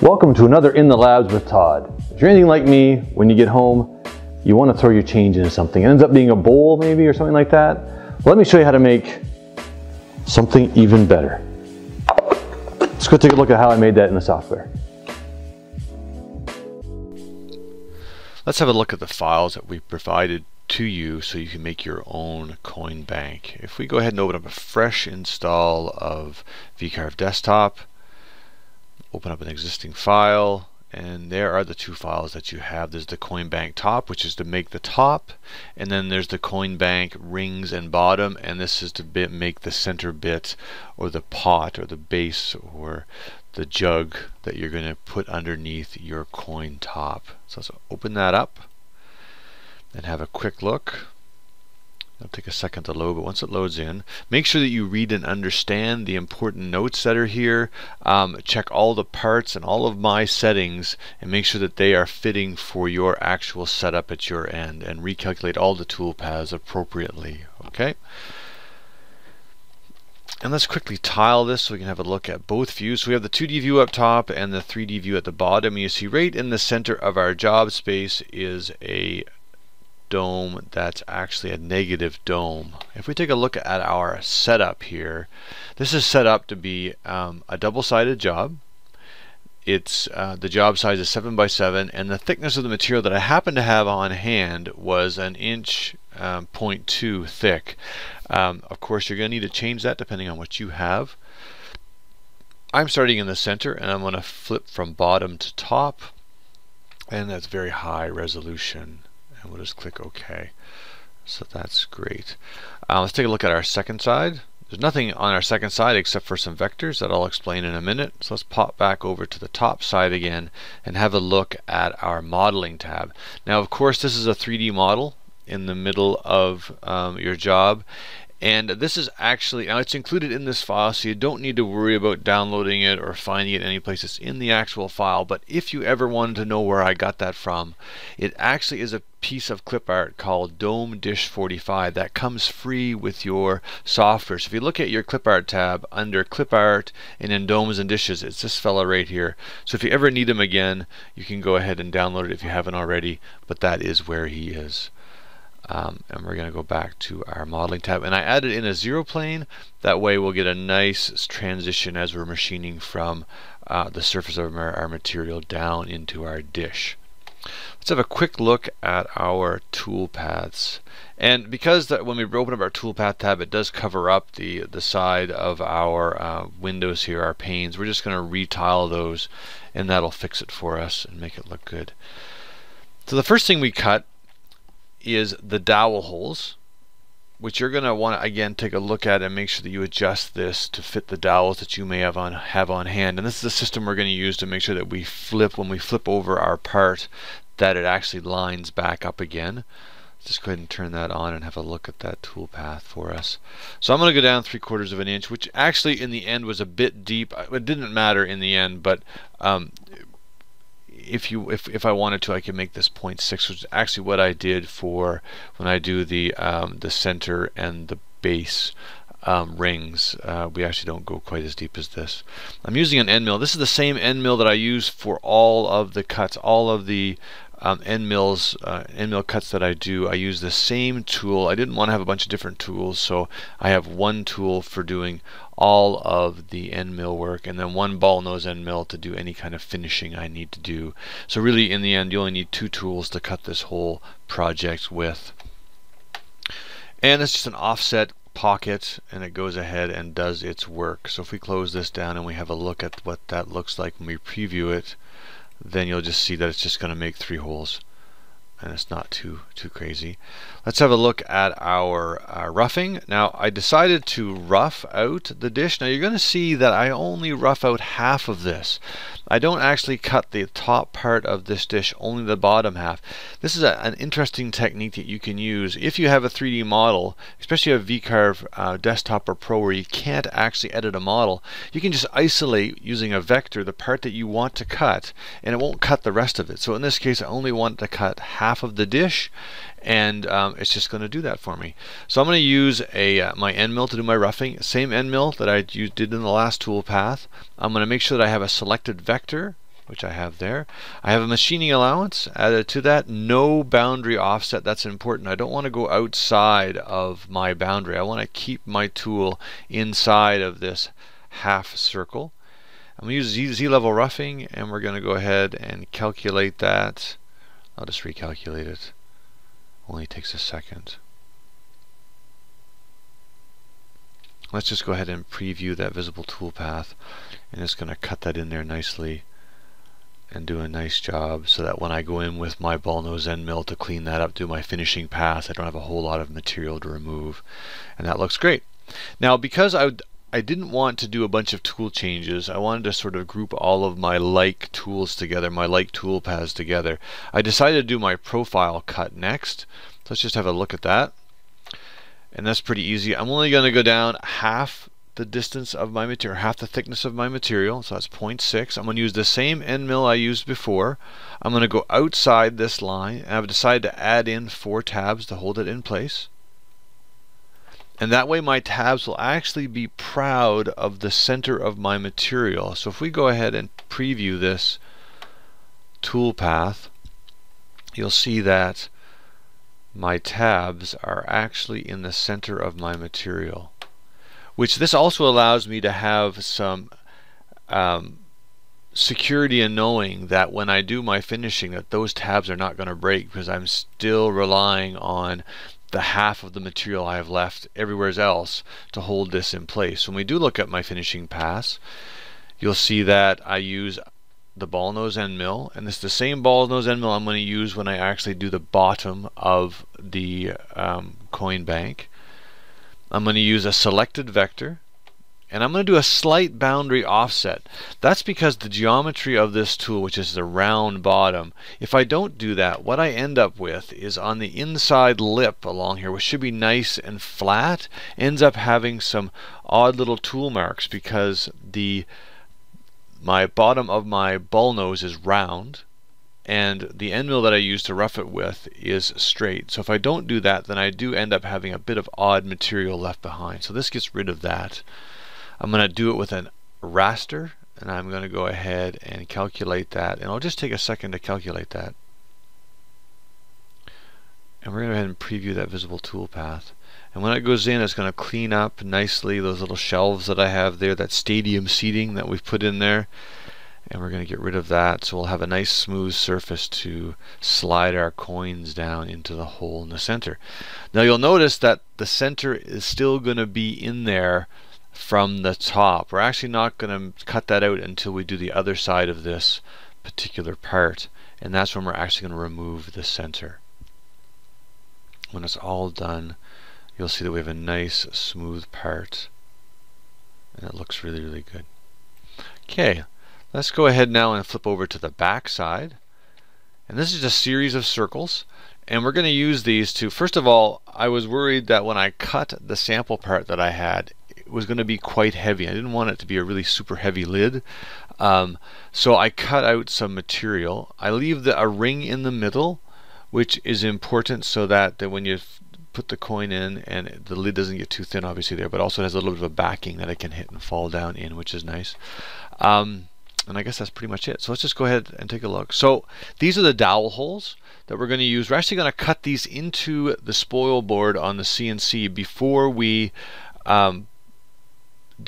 Welcome to another In the Labs with Todd. If you're anything like me, when you get home, you want to throw your change into something. It ends up being a bowl maybe or something like that. Well, let me show you how to make something even better. Let's go take a look at how I made that in the software. Let's have a look at the files that we provided to you so you can make your own coin bank. If we go ahead and open up a fresh install of VCarve Desktop, open up an existing file, and there are the two files that you have. There's the coin bank top, which is to make the top, and then there's the coin bank rings and bottom, and this is to make the center bit or the pot or the base or the jug that you're going to put underneath your coin top. So let's open that up and have a quick look. It'll take a second to load, but once it loads in, make sure that you read and understand the important notes that are here. Check all the parts and all of my settings and make sure that they are fitting for your actual setup at your end, and recalculate all the toolpaths appropriately. Okay? And let's quickly tile this so we can have a look at both views. So we have the 2D view up top and the 3D view at the bottom. You see right in the center of our job space is a dome that's actually a negative dome. If we take a look at our setup here, this is set up to be a double-sided job. It's the job size is 7 by 7, and the thickness of the material that I happen to have on hand was 1.2 inches thick. Of course, you're going to need to change that depending on what you have. I'm starting in the center, and I'm going to flip from bottom to top, and that's very high resolution. And we'll just click OK. So that's great. Let's take a look at our second side. There's nothing on our second side except for some vectors that I'll explain in a minute. So let's pop back over to the top side again and have a look at our modeling tab. Now, of course, this is a 3D model in the middle of your job. And this is actually, now it's included in this file, so you don't need to worry about downloading it or finding it anyplace. It's in the actual file, but if you ever wanted to know where I got that from, it actually is a piece of clip art called Dome Dish 45 that comes free with your software. So if you look at your clip art tab under clip art and in domes and dishes, it's this fella right here. So if you ever need him again, you can go ahead and download it if you haven't already, but that is where he is. And we're going to go back to our modeling tab, and I added in a zero plane. That way we'll get a nice transition as we're machining from the surface of our material down into our dish. Let's have a quick look at our toolpaths. And because that when we open up our toolpath tab, it does cover up the side of our windows here, our panes. We're just going to retile those, and that'll fix it for us and make it look good. So the first thing we cut is the dowel holes, which you're going to want to again take a look at and make sure that you adjust this to fit the dowels that you may have on hand. And this is the system we're going to use to make sure that we flip, when we flip over our part, that it actually lines back up again. Just go ahead and turn that on and have a look at that toolpath for us. So I'm going to go down 3/4 of an inch, which actually in the end was a bit deep. It didn't matter in the end, but if I wanted to, I could make this 0.6, which is actually what I did for when I do the center and the base rings. We actually don't go quite as deep as this. I'm using an end mill. This is the same end mill that I use for all of the cuts, all of the end mill cuts that I do. I use the same tool. I didn't want to have a bunch of different tools, so I have one tool for doing all of the end mill work, and then one ball nose end mill to do any kind of finishing I need to do. So really, in the end, you only need two tools to cut this whole project with. And it's just an offset pocket, and it goes ahead and does its work. So if we close this down and we have a look at what that looks like when we preview it, then you'll just see that it's just going to make 3 holes, and it's not too crazy. Let's have a look at our roughing. Now, I decided to rough out the dish. Now, you're going to see that I only rough out half of this. I don't actually cut the top part of this dish, only the bottom half. This is an interesting technique that you can use if you have a 3D model, especially a VCarve Desktop or Pro where you can't actually edit a model. You can just isolate using a vector the part that you want to cut, and it won't cut the rest of it. So in this case, I only want to cut half half of the dish, and it's just going to do that for me. So I'm going to use a my end mill to do my roughing, same end mill that I did in the last tool path. I'm going to make sure that I have a selected vector, which I have there. I have a machining allowance added to that, no boundary offset. That's important. I don't want to go outside of my boundary. I want to keep my tool inside of this half circle. I'm going to use Z-level roughing, and we're going to go ahead and calculate that. I'll just recalculate it. Only takes a second. Let's just go ahead and preview that visible toolpath, and it's going to cut that in there nicely and do a nice job so that when I go in with my ball nose end mill to clean that up, do my finishing pass, I don't have a whole lot of material to remove, and that looks great. Now, because I didn't want to do a bunch of tool changes, I wanted to sort of group all of my like tools together, my like tool paths together, I decided to do my profile cut next. So let's just have a look at that. And that's pretty easy. I'm only going to go down half the distance of my material, half the thickness of my material, so that's 0.6. I'm going to use the same end mill I used before. I'm going to go outside this line, and I've decided to add in 4 tabs to hold it in place. And that way my tabs will actually be proud of the center of my material. So if we go ahead and preview this toolpath, you'll see that my tabs are actually in the center of my material, which this also allows me to have some security in knowing that when I do my finishing, that those tabs are not going to break, because I'm still relying on the half of the material I have left everywhere else to hold this in place. When we do look at my finishing pass, you'll see that I use the ball nose end mill, and it's the same ball nose end mill I'm going to use when I actually do the bottom of the coin bank. I'm going to use a selected vector, and I'm going to do a slight boundary offset. That's because the geometry of this tool, which is the round bottom, if I don't do that, what I end up with is on the inside lip along here, which should be nice and flat, ends up having some odd little tool marks because my bottom of my ball nose is round, and the end mill that I use to rough it with is straight. So if I don't do that, then I do end up having a bit of odd material left behind. So this gets rid of that. I'm going to do it with a raster, and I'm going to go ahead and calculate that. And I'll just take a second to calculate that. And we're going to go ahead and preview that visible toolpath. And when it goes in, it's going to clean up nicely those little shelves that I have there, that stadium seating that we've put in there. And we're going to get rid of that, so we'll have a nice smooth surface to slide our coins down into the hole in the center. Now you'll notice that the center is still going to be in there from the top. We're actually not going to cut that out until we do the other side of this particular part, and that's when we're actually going to remove the center. When it's all done, you'll see that we have a nice smooth part, and it looks really, really good. Okay. Let's go ahead now and flip over to the back side. And this is a series of circles, and we're going to use these to, first of all, I was worried that when I cut the sample part that I had, it was going to be quite heavy. I didn't want it to be a really super heavy lid. So I cut out some material. I leave a ring in the middle, which is important so that when you put the coin in, and the lid doesn't get too thin obviously there, but also it has a little bit of a backing that it can hit and fall down in, which is nice. And I guess that's pretty much it. So let's just go ahead and take a look. So these are the dowel holes that we're going to use. We're actually going to cut these into the spoil board on the CNC before we after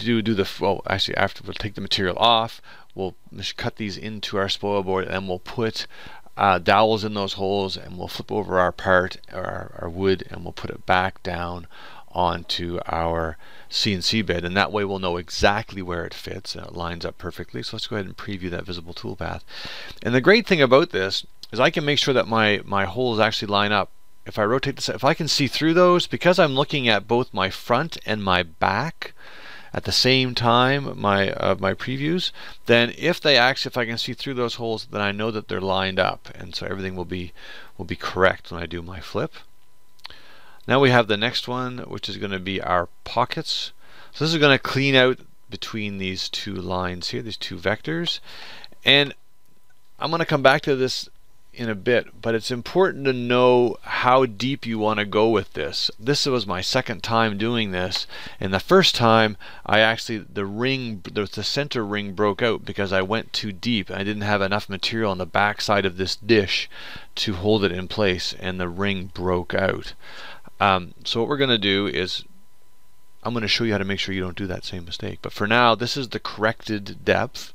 we'll take the material off, we'll cut these into our spoil board, and we'll put dowels in those holes, and we'll flip over our part, our wood, and we'll put it back down onto our CNC bed, and that way we'll know exactly where it fits and it lines up perfectly. So let's go ahead and preview that visible toolpath. And the great thing about this is I can make sure that my holes actually line up. If I rotate this, if I can see through those, because I'm looking at both my front and my back at the same time, my previews, then if I can see through those holes, then I know that they're lined up, and so everything will be correct when I do my flip. Now we have the next one, which is going to be our pockets. So this is going to clean out between these two lines here, these two vectors. And I'm going to come back to this in a bit, but it's important to know how deep you want to go with this. This was my second time doing this, and the first time I actually, the center ring broke out because I went too deep. I didn't have enough material on the back side of this dish to hold it in place, and the ring broke out. So what we're going to do is I'm going to show you how to make sure you don't do that same mistake. But for now, this is the corrected depth.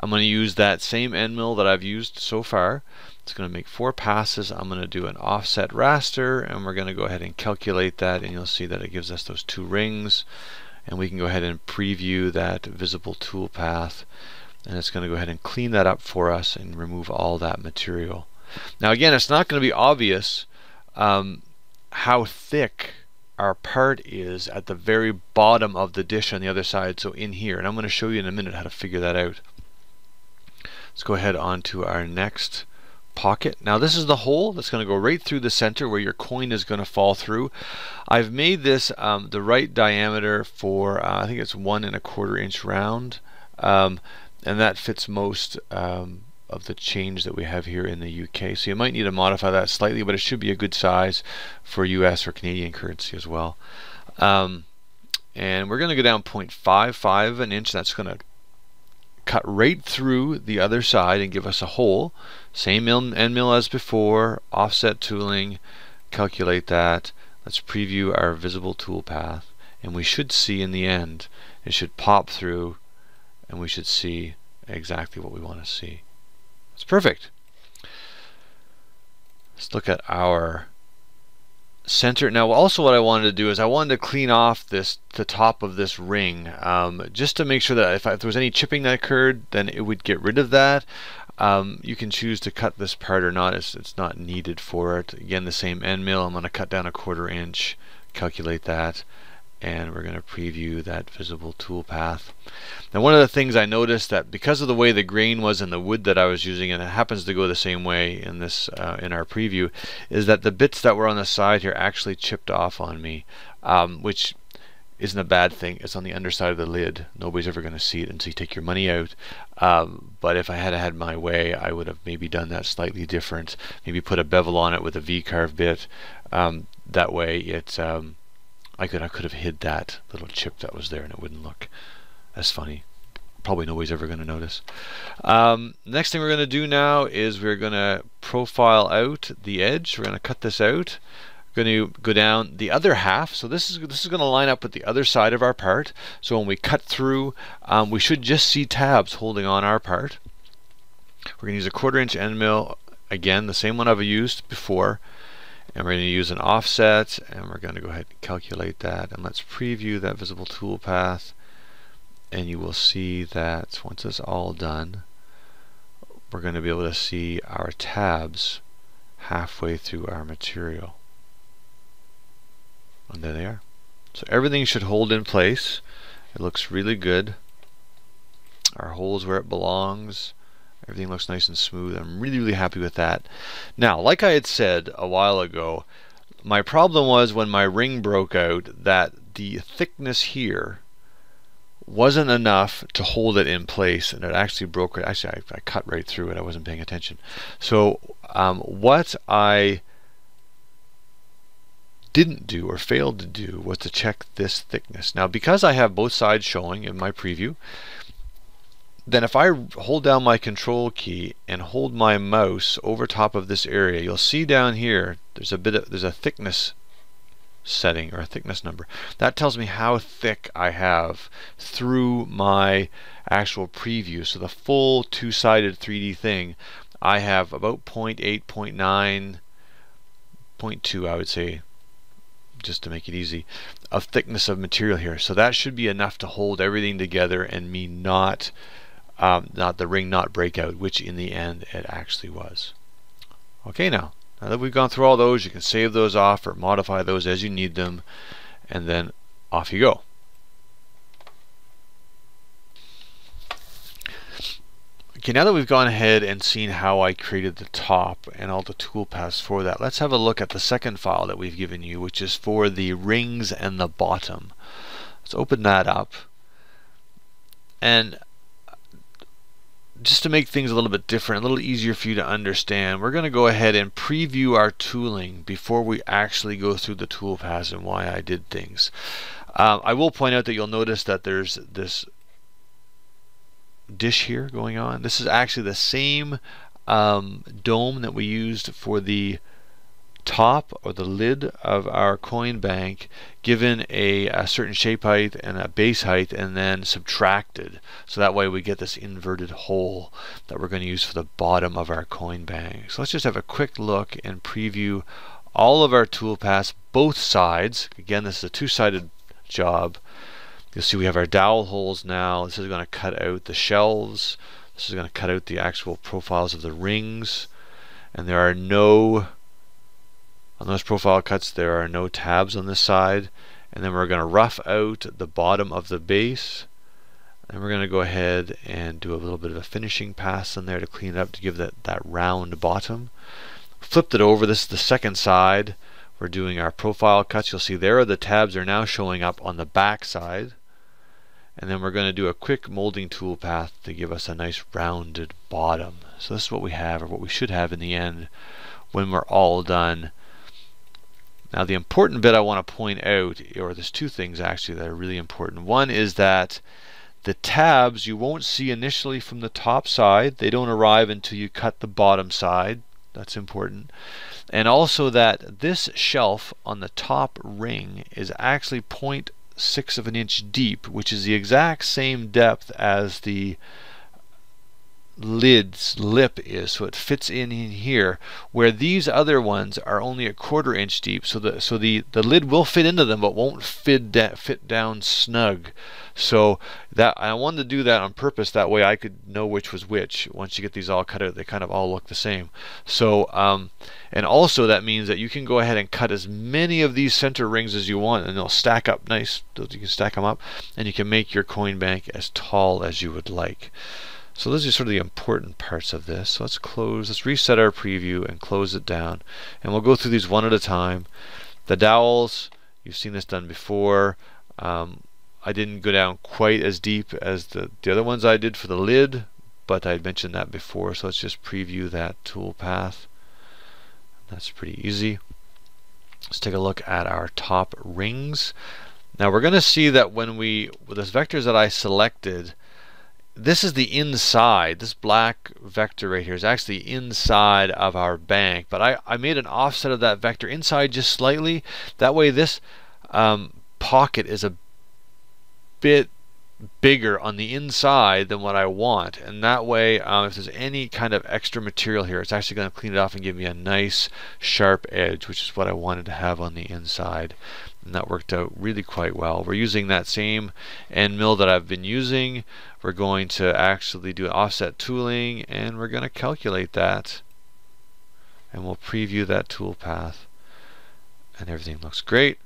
I'm going to use that same end mill that I've used so far. It's going to make 4 passes. I'm going to do an offset raster, and we're going to go ahead and calculate that, and you'll see that it gives us those 2 rings, and we can go ahead and preview that visible tool path, and it's going to go ahead and clean that up for us and remove all that material. Now again, it's not going to be obvious how thick our part is at the very bottom of the dish on the other side, so in here, and I'm going to show you in a minute how to figure that out. Let's go ahead on to our next pocket. Now this is the hole that's going to go right through the center where your coin is going to fall through. I've made this the right diameter for I think it's 1 1/4 inch round, and that fits most of the change that we have here in the UK. So you might need to modify that slightly, but it should be a good size for US or Canadian currency as well. And we're going to go down 0.55 of an inch. That's going to cut right through the other side and give us a hole. Same end mill as before, offset tooling, calculate that. Let's preview our visible tool path, and we should see in the end, it should pop through, and we should see exactly what we want to see. It's perfect. Let's look at our center. Now also what I wanted to do is I wanted to clean off the top of this ring, just to make sure that if there was any chipping that occurred, then it would get rid of that. You can choose to cut this part or not. It's not needed for it. Again, the same end mill. I'm going to cut down 1/4 inch, calculate that, and we're going to preview that visible tool path. Now one of the things I noticed that because of the way the grain was in the wood that I was using, and it happens to go the same way in this in our preview, is that the bits that were on the side here actually chipped off on me, which isn't a bad thing. It's on the underside of the lid. Nobody's ever going to see it until you take your money out. But if I had had my way, I would have maybe done that slightly different. Maybe put a bevel on it with a V-carve bit. That way it's I could have hid that little chip that was there, and it wouldn't look as funny. Probably nobody's ever going to notice. Next thing we're going to do now is we're going to profile out the edge. We're going to cut this out. Going to go down the other half, so this is going to line up with the other side of our part. So when we cut through, we should just see tabs holding on our part. We're going to use 1/4 inch end mill, again the same one I've used before, and we're going to use an offset, and we're going to go ahead and calculate that, and let's preview that visible tool path, and you will see that once it's all done, we're going to be able to see our tabs halfway through our material. And there they are. So everything should hold in place. It looks really good. Our hole's where it belongs. Everything looks nice and smooth. I'm really, really happy with that. Now, like I had said a while ago, my problem was when my ring broke out that the thickness here wasn't enough to hold it in place, and it actually broke it. Actually, I cut right through it. I wasn't paying attention. So what I didn't do or failed to do was to check this thickness. Now because I have both sides showing in my preview, then if I hold down my control key and hold my mouse over top of this area, you'll see down here there's a thickness setting or a thickness number. That tells me how thick I have through my actual preview. So the full two-sided 3D thing, I have about 0.8, 0.9, 0.2 I would say, just to make it easy, of thickness of material here. So that should be enough to hold everything together and me not, the ring not break out, which in the end it actually was. Okay, now that we've gone through all those, you can save those off or modify those as you need them, and then off you go. Okay, now that we've gone ahead and seen how I created the top and all the tool paths for that, let's have a look at the second file that we've given you, which is for the rings and the bottom. Let's open that up. And just to make things a little bit different, a little easier for you to understand, we're going to go ahead and preview our tooling before we actually go through the tool paths and why I did things. I will point out that you'll notice that there's this dish here going on. This is actually the same dome that we used for the top or the lid of our coin bank, given a certain shape height and a base height, and then subtracted, so that way we get this inverted hole that we're going to use for the bottom of our coin bank. So let's just have a quick look and preview all of our toolpaths, both sides. Again, this is a two-sided job. You'll see we have our dowel holes now. This is going to cut out the shelves. This is going to cut out the actual profiles of the rings, and there are no, on those profile cuts, there are no tabs on this side. And then we're going to rough out the bottom of the base, and we're going to go ahead and do a little bit of a finishing pass in there to clean it up, to give that round bottom. Flipped it over. This is the second side. We're doing our profile cuts. You'll see there the tabs are now showing up on the back side. And then we're going to do a quick molding tool path to give us a nice rounded bottom. So this is what we have, or what we should have in the end when we're all done. Now the important bit I want to point out, or there's two things actually that are really important. One is that the tabs you won't see initially from the top side. They don't arrive until you cut the bottom side. That's important. And also that this shelf on the top ring is actually 0.6 of an inch deep, which is the exact same depth as the lid's lip is, so it fits in here, where these other ones are only a 1/4 inch deep, so the lid will fit into them but won't fit down snug. So that I wanted to do that on purpose, that way I could know which was which. Once you get these all cut out, they kind of all look the same. So and also that means that you can go ahead and cut as many of these center rings as you want, and they'll stack up nice. You can stack them up and you can make your coin bank as tall as you would like. So those are sort of the important parts of this. So let's close, let's reset our preview and close it down. And we'll go through these one at a time. The dowels, you've seen this done before. I didn't go down quite as deep as the other ones I did for the lid, but I had mentioned that before. So let's just preview that tool path. That's pretty easy. Let's take a look at our top rings. Now we're going to see that when with those vectors that I selected, this is the inside. This black vector right here is actually inside of our bank, but I made an offset of that vector inside just slightly. That way this pocket is a bit bigger on the inside than what I want, and that way if there's any kind of extra material here, it's actually going to clean it off and give me a nice sharp edge, which is what I wanted to have on the inside. And that worked out really quite well. We're using that same end mill that I've been using. We're going to actually do an offset tooling, and we're going to calculate that, and we'll preview that tool path, and everything looks great.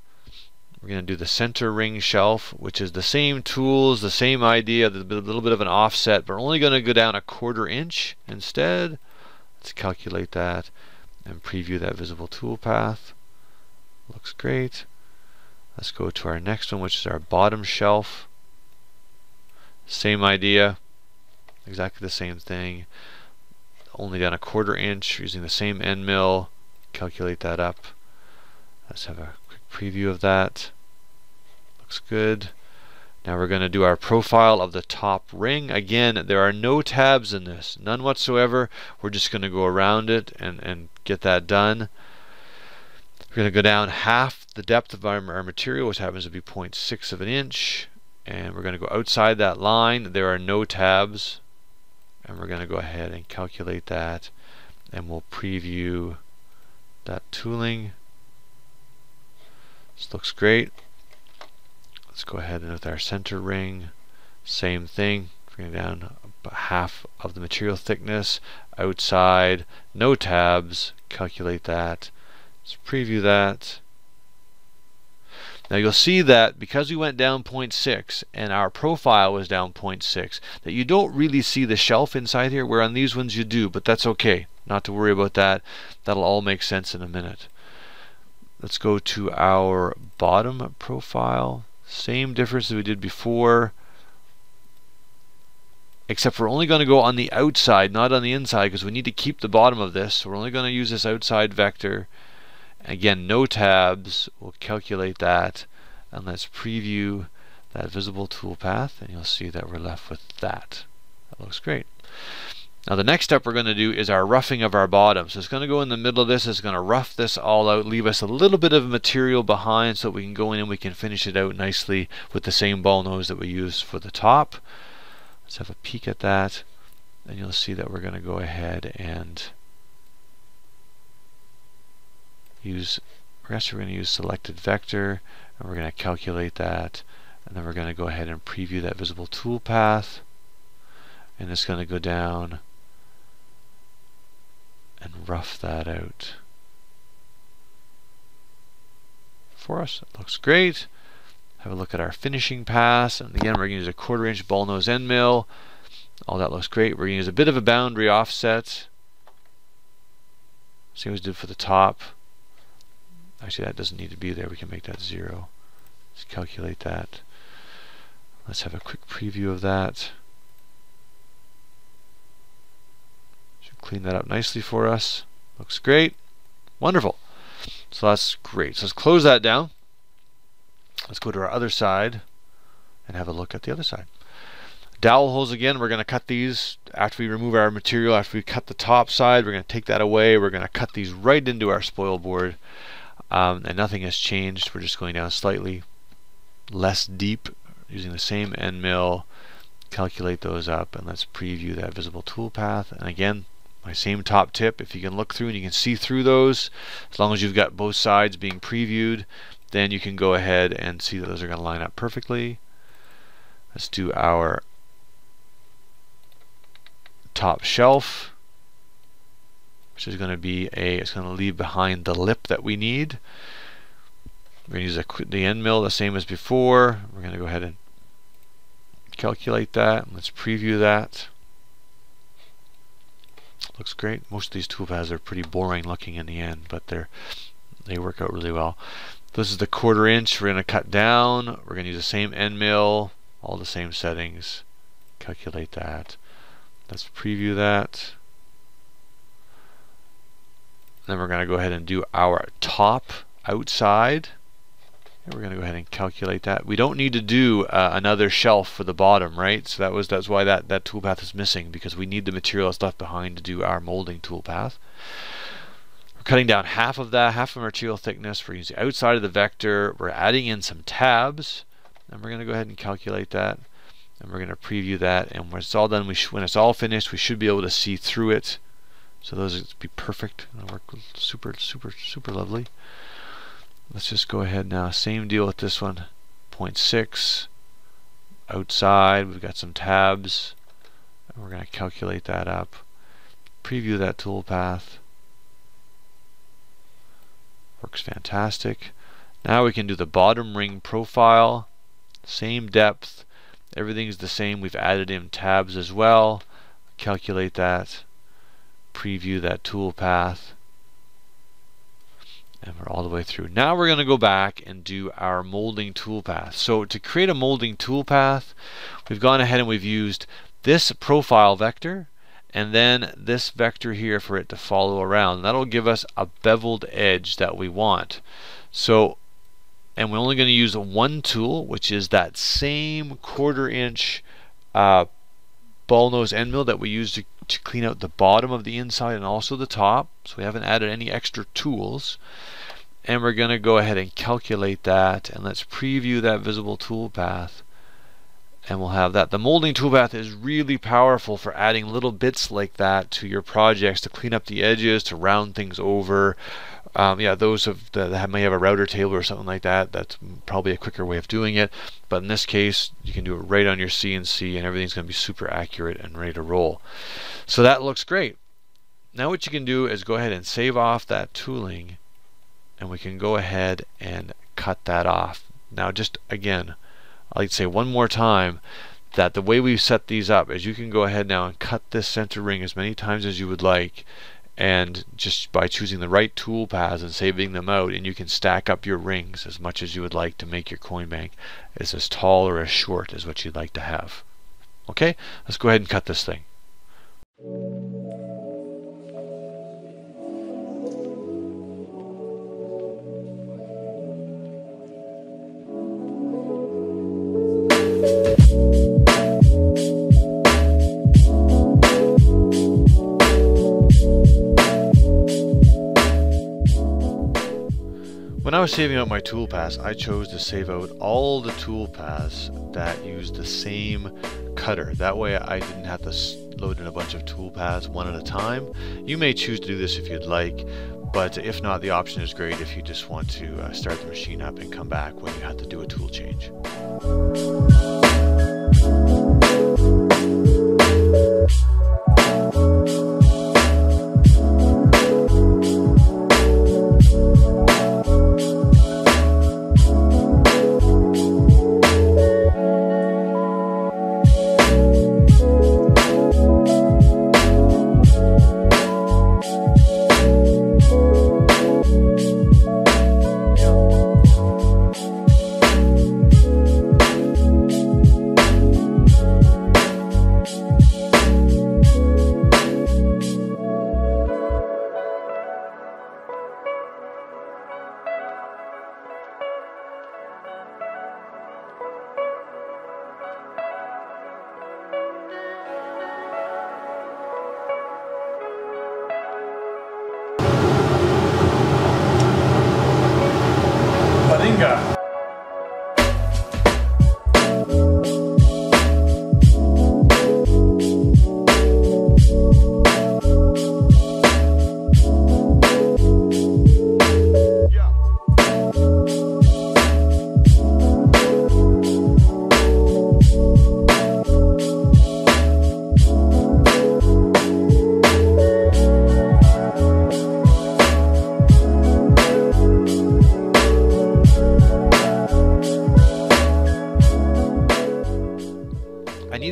We're going to do the center ring shelf, which is the same tools, the same idea, a little bit of an offset, but we're only going to go down a 1/4 inch instead. Let's calculate that and preview that visible tool path. Looks great. Let's go to our next one, which is our bottom shelf. Same idea, exactly the same thing, only down a 1/4 inch using the same end mill. Calculate that up. Let's have a quick preview of that. Looks good. Now we're going to do our profile of the top ring. Again, there are no tabs in this, none whatsoever. We're just going to go around it and get that done. We're going to go down half the depth of our material, which happens to be 0.6 of an inch. And we're going to go outside that line. There are no tabs. And we're going to go ahead and calculate that. And we'll preview that tooling. This looks great. Let's go ahead and with our center ring, same thing. Bring down about half of the material thickness. Outside, no tabs. Calculate that. Let's preview that. Now you'll see that because we went down 0.6 and our profile was down 0.6, that you don't really see the shelf inside here, where on these ones you do, but that's okay. Not to worry about that. That'll all make sense in a minute. Let's go to our bottom profile. Same difference that we did before. except we're only going to go on the outside, not on the inside, because we need to keep the bottom of this. So we're only going to use this outside vector. Again, no tabs. We'll calculate that, and let's preview that visible toolpath, and you'll see that we're left with that. That looks great. Now the next step we're going to do is our roughing of our bottom. So it's going to go in the middle of this. It's going to rough this all out, leave us a little bit of material behind so we can go in and we can finish it out nicely with the same ball nose that we used for the top. Let's have a peek at that, and you'll see that we're going to go ahead and use, first we're going to use selected vector, and we're going to calculate that, and then we're going to go ahead and preview that visible toolpath, and it's going to go down and rough that out for us. It looks great. Have a look at our finishing pass, and again we're going to use a 1/4" ball nose end mill. All that looks great. We're going to use a bit of a boundary offset, same as we did for the top. Actually, that doesn't need to be there. We can make that 0. Let's calculate that. Let's have a quick preview of that. Clean that up nicely for us. Looks great. Wonderful. So that's great. So let's close that down. Let's go to our other side and have a look at the other side. Dowel holes, again, we're going to cut these after we remove our material. After we cut the top side, we're going to take that away. We're going to cut these right into our spoil board. And nothing has changed. We're just going down slightly less deep using the same end mill. Calculate those up, and let's preview that visible toolpath. And again, my same top tip, if you can look through and you can see through those, as long as you've got both sides being previewed, then you can go ahead and see that those are going to line up perfectly. Let's do our top shelf, which is going to be it's going to leave behind the lip that we need. We're going to use the end mill the same as before. We're going to go ahead and calculate that, and let's preview that. Looks great. Most of these toolpaths are pretty boring looking in the end, but they work out really well. This is the 1/4". We're going to cut down. We're going to use the same end mill, all the same settings. Calculate that. Let's preview that. Then we're going to go ahead and do our top outside. We're going to go ahead and calculate that. We don't need to do another shelf for the bottom, right? So that's why that toolpath is missing, because we need the material that's left behind to do our molding toolpath. We're cutting down half of that, half of material thickness. We're using the outside of the vector. We're adding in some tabs, and we're going to go ahead and calculate that, and we're going to preview that. And when it's all done, when it's all finished, we should be able to see through it. So those would be perfect. It'll work super, super, super lovely. Let's just go ahead now, same deal with this one, 0.6 outside. We've got some tabs, and we're going to calculate that up, preview that toolpath. Works fantastic. Now we can do the bottom ring profile, same depth, everything's the same. We've added in tabs as well. Calculate that, preview that toolpath, and we're all the way through. Now we're going to go back and do our molding toolpath. So to create a molding toolpath, we've gone ahead and we've used this profile vector and then this vector here for it to follow around. That'll give us a beveled edge that we want. So, and we're only going to use one tool, which is that same 1/4" ball nose end mill that we used to clean out the bottom of the inside and also the top. So we haven't added any extra tools, and we're going to go ahead and calculate that, and let's preview that visible toolpath, and we'll have that. The molding toolpath is really powerful for adding little bits like that to your projects to clean up the edges, to round things over. Yeah, those that may have a router table or something like that, that's probably a quicker way of doing it. But in this case, you can do it right on your CNC, and everything's going to be super accurate and ready to roll. So that looks great. Now what you can do is go ahead and save off that tooling, and we can go ahead and cut that off. Now just again, I'd like to say one more time that the way we've set these up is you can go ahead now and cut this center ring as many times as you would like, and just by choosing the right tool paths and saving them out, and you can stack up your rings as much as you would like to make your coin bank as tall or as short as what you'd like to have. Okay, let's go ahead and cut this thing. When I was saving out my toolpaths, I chose to save out all the toolpaths that use the same cutter. That way I didn't have to load in a bunch of toolpaths one at a time. You may choose to do this if you'd like, but if not, the option is great if you just want to start the machine up and come back when you have to do a tool change.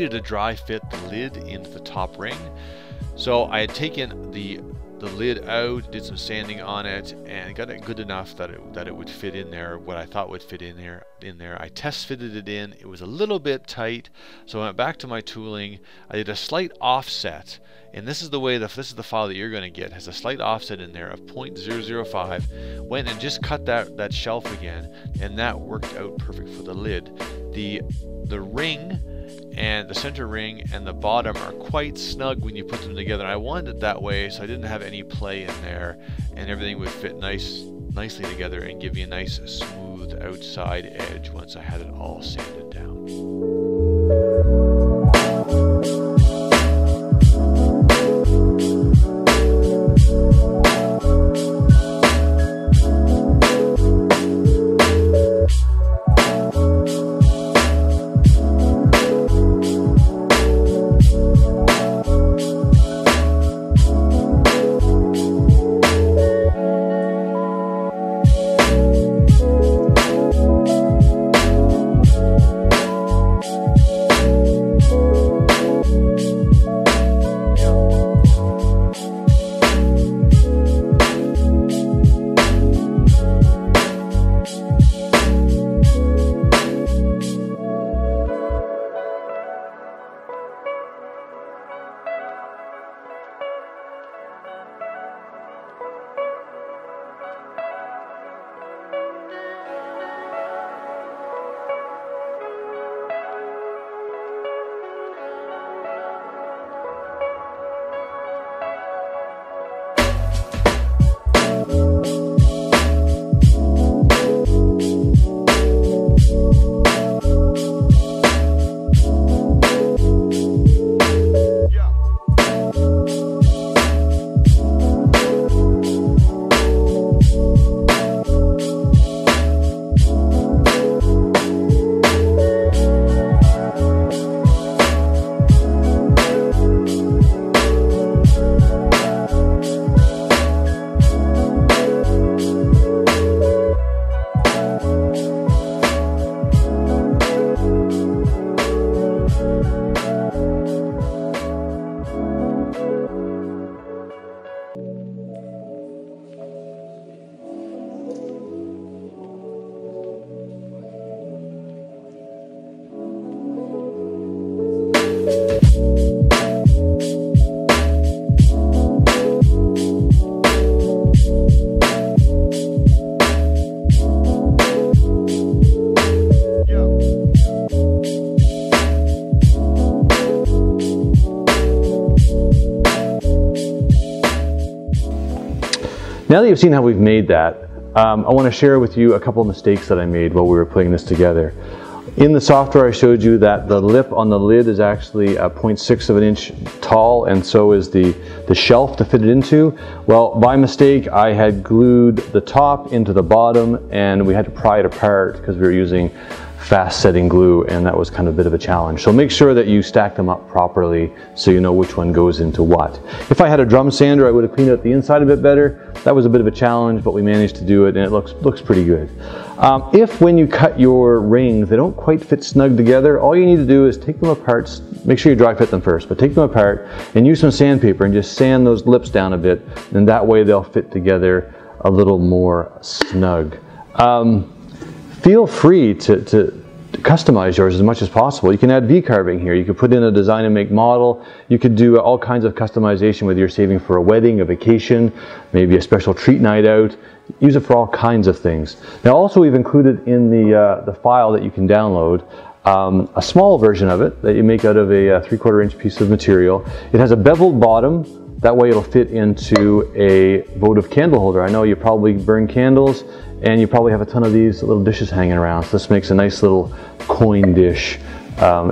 To dry fit the lid into the top ring. So I had taken the lid out, did some sanding on it, and got it good enough that it would fit in there, what I thought would fit in there. I test fitted it in. It was a little bit tight, so I went back to my tooling. I did a slight offset, and this is the way this is the file that you're going to get. It has a slight offset in there of 0.005. Went and just cut that shelf again, and that worked out perfect for the lid. The ring and the center ring and the bottom are quite snug when you put them together. I wanted it that way so I didn't have any play in there, and everything would fit nicely together and give you a nice smooth outside edge once I had it all sanded down. Now that you've seen how we've made that, I want to share with you a couple of mistakes that I made while we were putting this together. In the software I showed you that the lip on the lid is actually 0.6 of an inch tall, and so is the shelf to fit it into. Well, by mistake I had glued the top into the bottom and we had to pry it apart because we were using fast setting glue, and that was kind of a bit of a challenge. So make sure that you stack them up properly so you know which one goes into what. If I had a drum sander I would have cleaned out the inside a bit better. That was a bit of a challenge, but we managed to do it and it looks pretty good. If when you cut your rings they don't quite fit snug together, all you need to do is take them apart, make sure you dry fit them first, but take them apart and use some sandpaper and just sand those lips down a bit, and that way they'll fit together a little more snug. Feel free to customize yours as much as possible. You can add V-carving here. You could put in a design and make model. You could do all kinds of customization, whether you're saving for a wedding, a vacation, maybe a special treat night out. Use it for all kinds of things. Now also we've included in the file that you can download a small version of it that you make out of a 3/4 inch piece of material. It has a beveled bottom. That way it'll fit into a votive candle holder. I know you probably burn candles and you probably have a ton of these little dishes hanging around. So this makes a nice little coin dish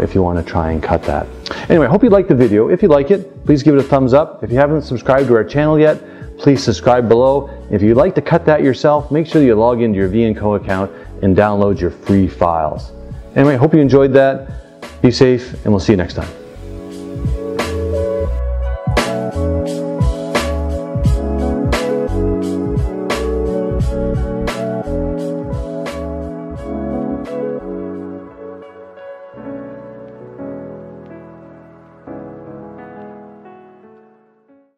if you want to try and cut that. Anyway, I hope you liked the video. If you like it, please give it a thumbs up. If you haven't subscribed to our channel yet, please subscribe below. If you'd like to cut that yourself, make sure you log into your V&Co account and download your free files. Anyway, I hope you enjoyed that. Be safe and we'll see you next time.